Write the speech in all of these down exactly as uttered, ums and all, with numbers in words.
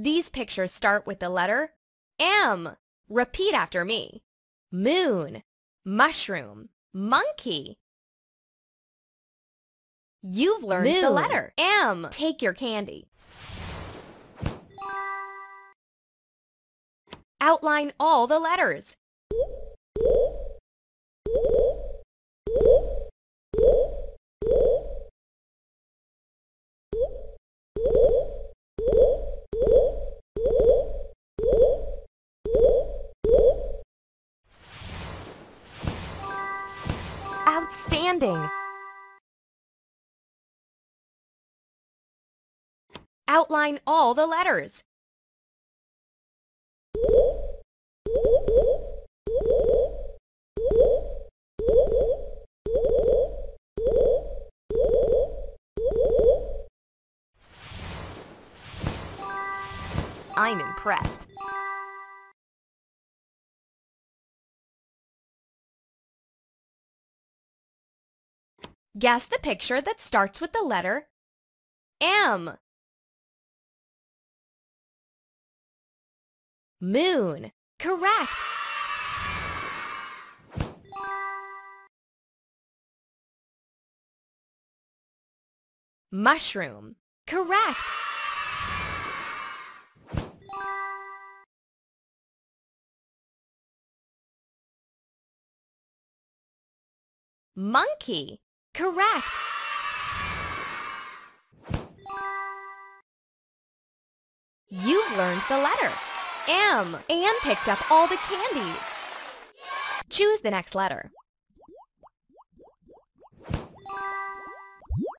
These pictures start with the letter M. Repeat after me. Moon, mushroom, monkey. You've learned Moon. The letter M. Take your candy. Outline all the letters. Outstanding. Outline all the letters. I'm impressed. Guess the picture that starts with the letter M. Moon. Correct. Mushroom. Correct. Monkey. Correct. You've learned the letter M and picked up all the candies. Choose the next letter.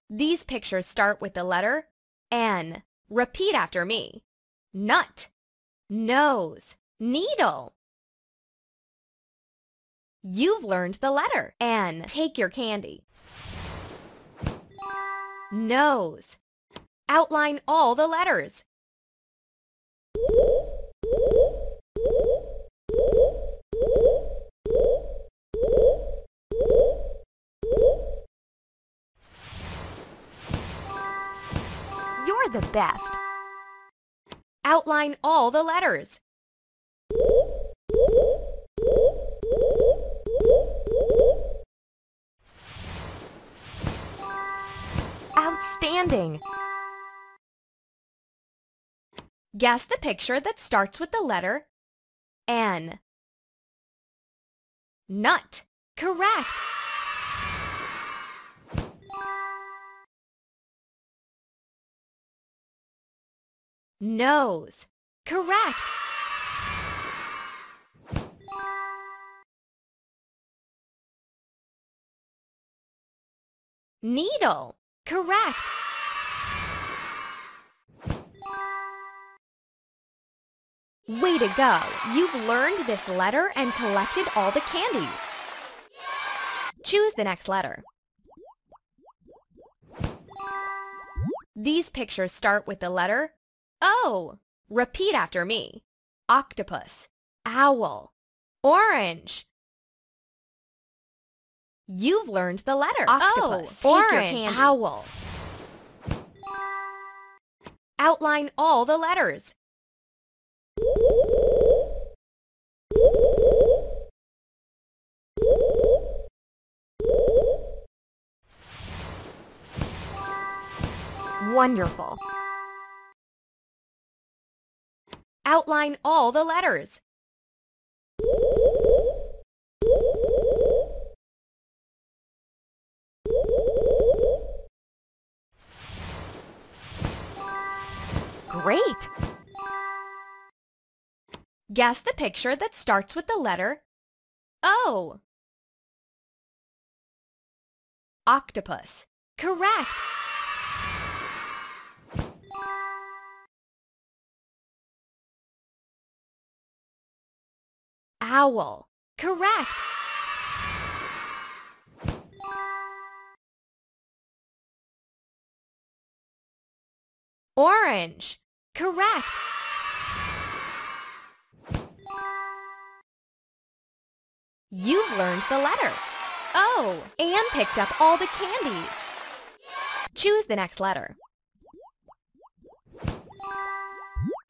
These pictures start with the letter N. Repeat after me. Nut, nose, needle. You've learned the letter N. Take your candy. Nose. Outline all the letters. You're the best. Outline all the letters. Outstanding. Guess the picture that starts with the letter N. Nut. Correct. Nose. Correct. Needle. Correct. Way to go! You've learned this letter and collected all the candies. Choose the next letter. These pictures start with the letter O. Repeat after me. Octopus, owl, orange. You've learned the letter Octopus. Oh, take your candy. Owl. Outline all the letters. Wonderful. Outline all the letters. Great! Guess the picture that starts with the letter O. Octopus. Correct! Owl. Correct! Orange. Correct. You've learned the letter O and picked up all the candies. Choose the next letter.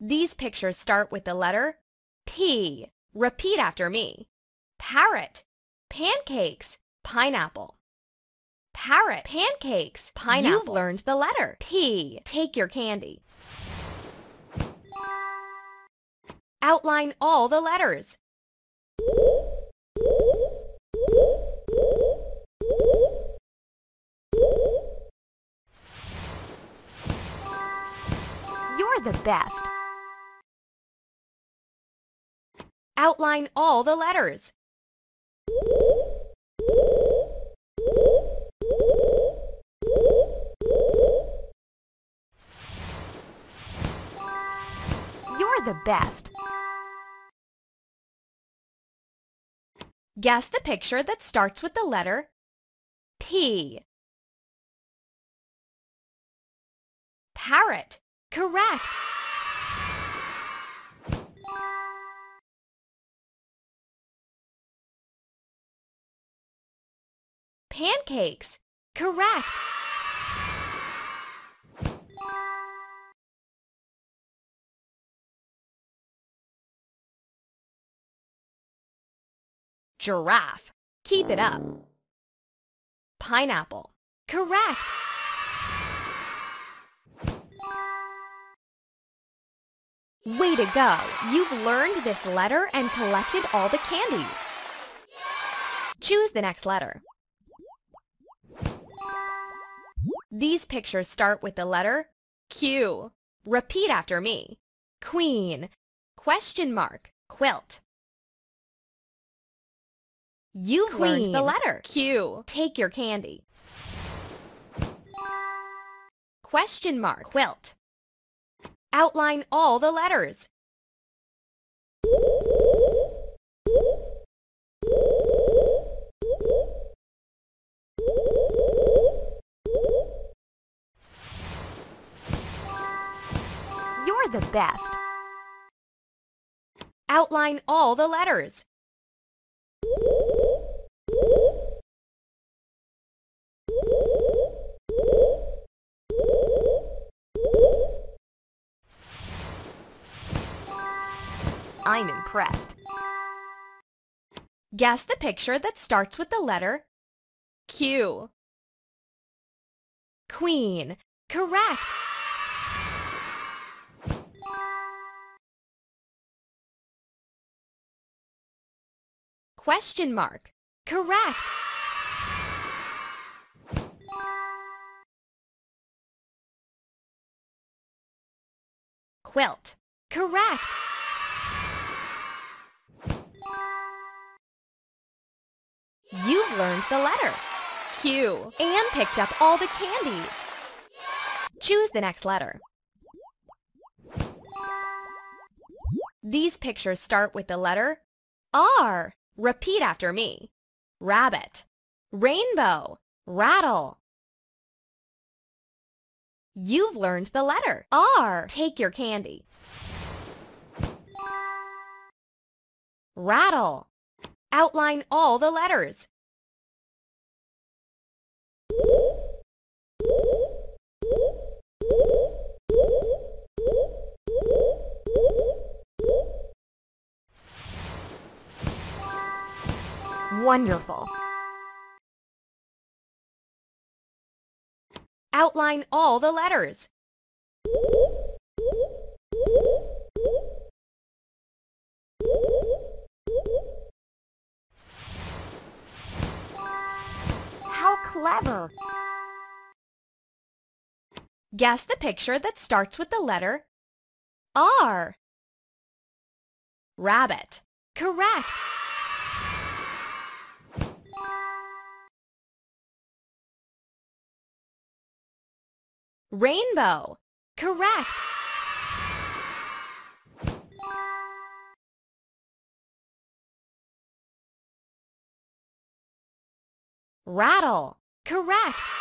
These pictures start with the letter P. Repeat after me. Parrot, pancakes, pineapple. Parrot, pancakes, pineapple. You've learned the letter P. Take your candy. Outline all the letters. You're the best. Outline all the letters. You're the best. Guess the picture that starts with the letter P. Parrot. Correct. Pancakes. Correct. Giraffe. Keep it up. Pineapple. Correct. Way to go! You've learned this letter and collected all the candies. Choose the next letter. These pictures start with the letter Q. Repeat after me. Queen. Question mark. Quilt. You've Queen. Learned the letter Q. Take your candy. Question mark. Quilt. Outline all the letters. You're the best. Outline all the letters. I'm impressed. Guess the picture that starts with the letter Q. Queen. Correct. Question mark. Correct. Quilt. Correct. You've learned the letter Q and picked up all the candies. Choose the next letter. These pictures start with the letter R. Repeat after me. Rabbit, rainbow, rattle. You've learned the letter R. Take your candy. Rattle. Outline all the letters. Wonderful. Outline all the letters. Clever. Guess the picture that starts with the letter R. Rabbit. Correct. Rainbow. Correct. Rattle. Correct.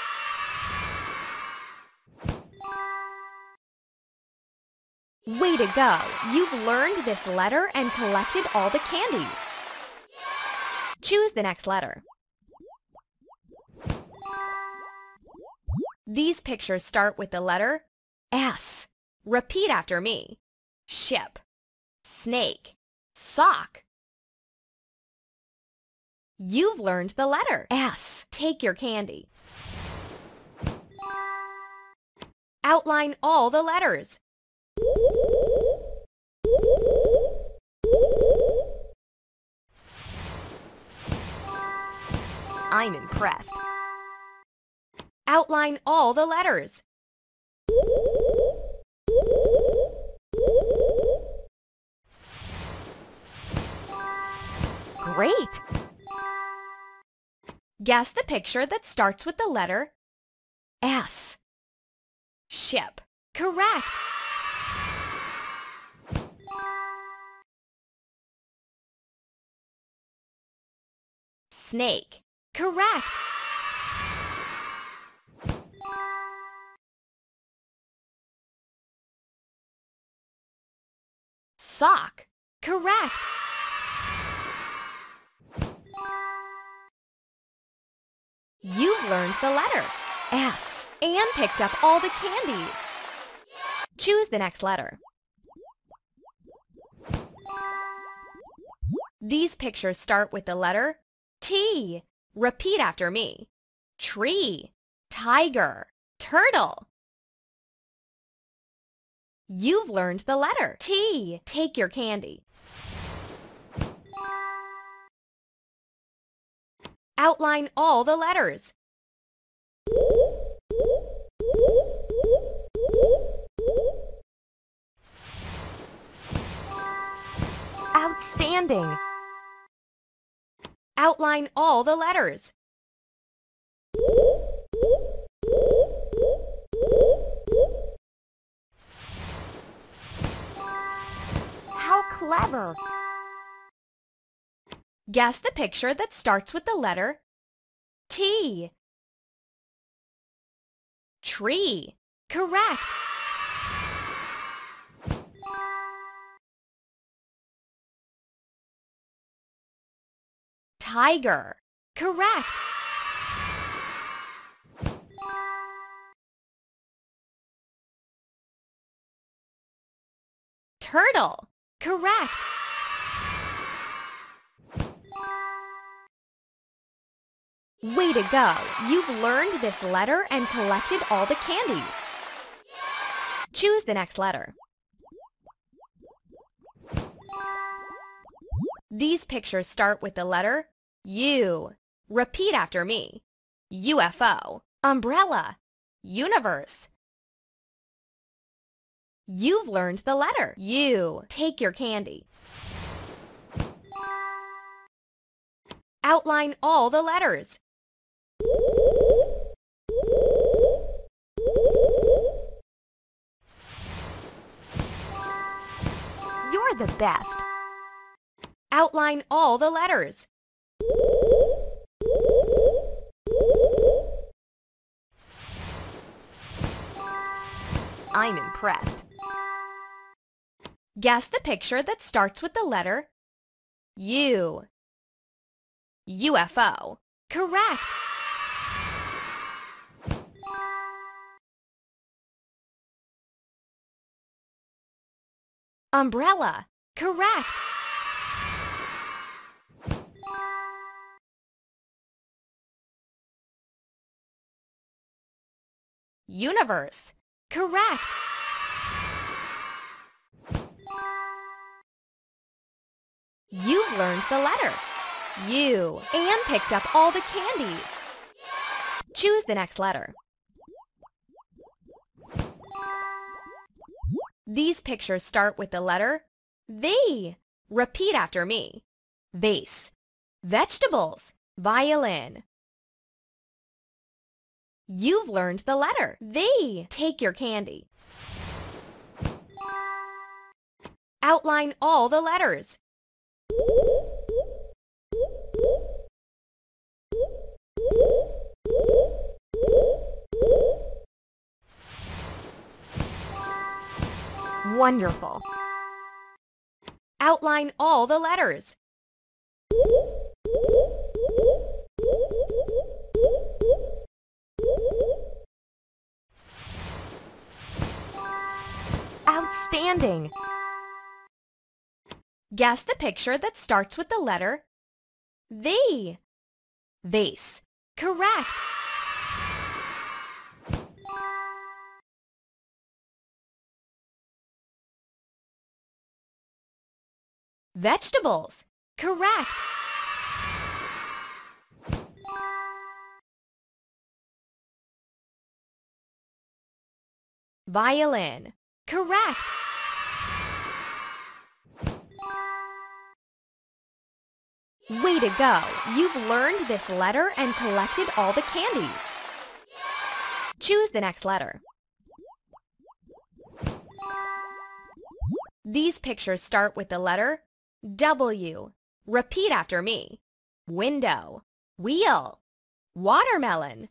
Way to go! You've learned this letter and collected all the candies. Choose the next letter. These pictures start with the letter S. Repeat after me. ship, snake, sock. You've learned the letter S. Take your candy. Outline all the letters. I'm impressed. Outline all the letters. Great! Guess the picture that starts with the letter S. Ship. Correct! Snake. Correct! Sock. Correct. You've learned the letter S and picked up all the candies. Choose the next letter. These pictures start with the letter T. Repeat after me. Tree, tiger, turtle. You've learned the letter T. Take your candy. Outline all the letters. Outstanding! Outline all the letters. Clever! Guess the picture that starts with the letter T. Tree. Correct! Tiger. Correct! Turtle. Correct! Way to go! You've learned this letter and collected all the candies. Choose the next letter. These pictures start with the letter U. Repeat after me. U F O, umbrella, universe. You've learned the letter U. Take your candy. Outline all the letters. You're the best. Outline all the letters. I'm impressed. Guess the picture that starts with the letter U. U F O. Correct! Umbrella. Correct! Universe. Correct! You've learned the letter U and picked up all the candies. Choose the next letter. These pictures start with the letter V. Repeat after me. Vase, vegetables, violin. You've learned the letter V. Take your candy. Outline all the letters. Wonderful! Outline all the letters. Outstanding! Guess the picture that starts with the letter V. Vase. Correct. Vegetables. Correct. Violin. Correct. Way to go! You've learned this letter and collected all the candies. Choose the next letter. These pictures start with the letter W. Repeat after me. Window. Wheel. Watermelon.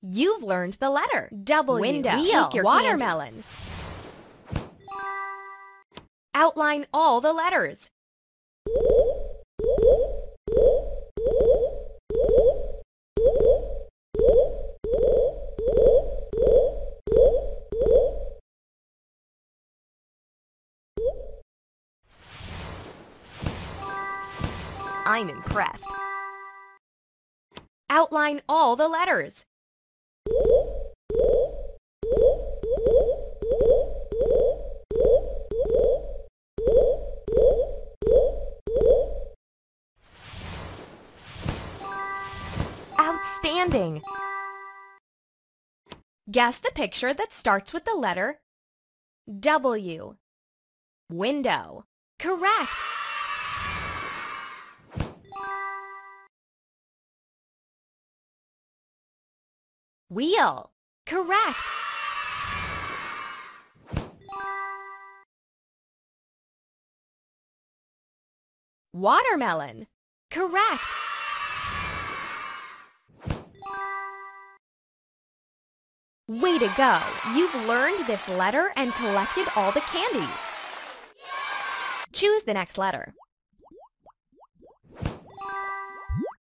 You've learned the letter W. Window. Wheel. Take your watermelon. Candy. Outline all the letters. I'm impressed. Outline all the letters. Outstanding. Guess the picture that starts with the letter W. Window. Correct. Wheel. Correct. Watermelon. Correct. Way to go! You've learned this letter and collected all the candies. Choose the next letter.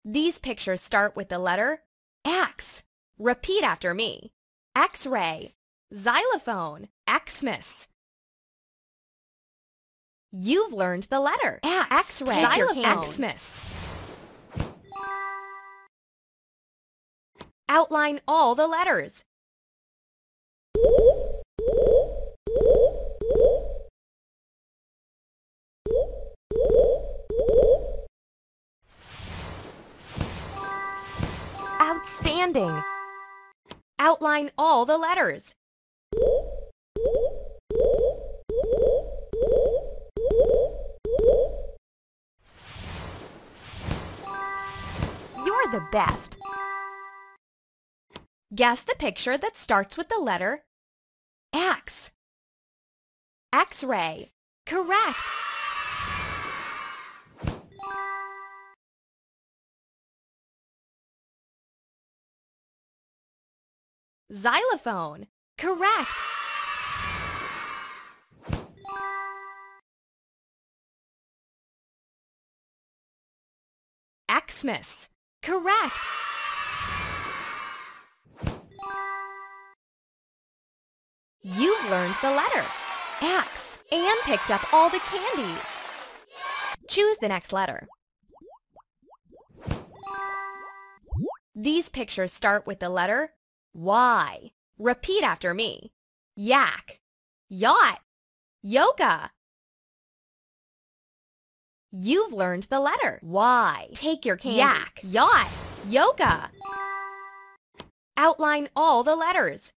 These pictures start with the letter X. Repeat after me. X-ray. Xylophone. Xmas. You've learned the letter X. X-ray. Xylophone. Xmas. Outline all the letters. Outstanding. Outline all the letters. You're the best. Guess the picture that starts with the letter X. X-ray. Correct. Xylophone. Correct. Xmas. Correct. You've learned the letter X and picked up all the candies. Choose the next letter. These pictures start with the letter Y. Repeat after me. Yak. Yacht. Yoga. You've learned the letter Y. Take your candy. Yak. Yacht. Yoga. Outline all the letters.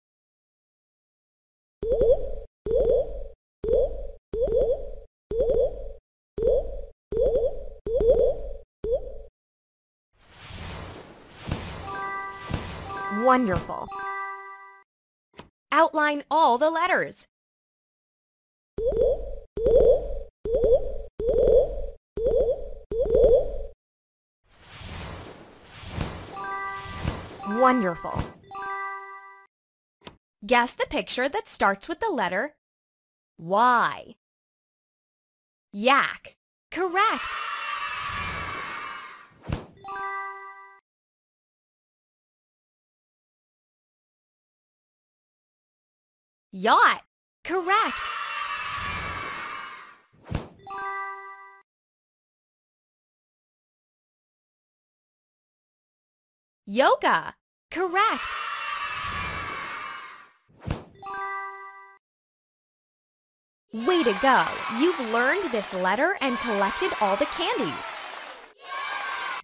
Wonderful. Outline all the letters. Wonderful. Guess the picture that starts with the letter Y. Yak. Correct. Yacht. Correct. Yoga. Correct. Way to go! You've learned this letter and collected all the candies.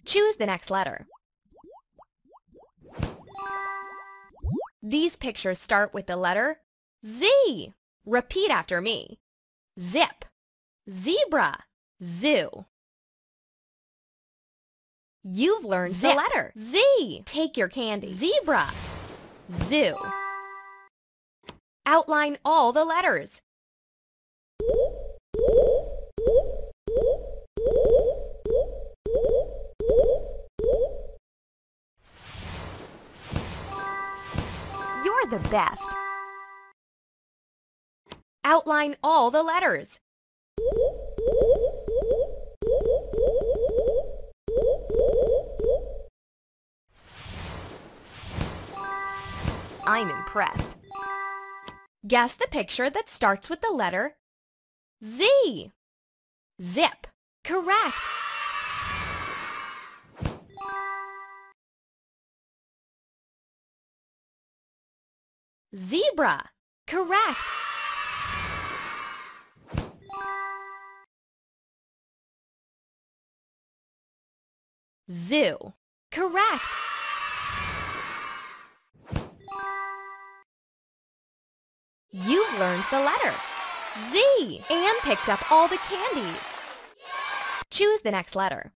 Choose the next letter. These pictures start with the letter Z. Repeat after me. Zip. Zebra. Zoo. You've learned Zip. The letter Z. Take your candy. Zebra. Zoo. Outline all the letters. You're the best. Outline all the letters. I'm impressed. Guess the picture that starts with the letter Z. Zip. Correct. Zebra. Correct. Zoo. Correct. You've learned the letter Z and picked up all the candies. Choose the next letter.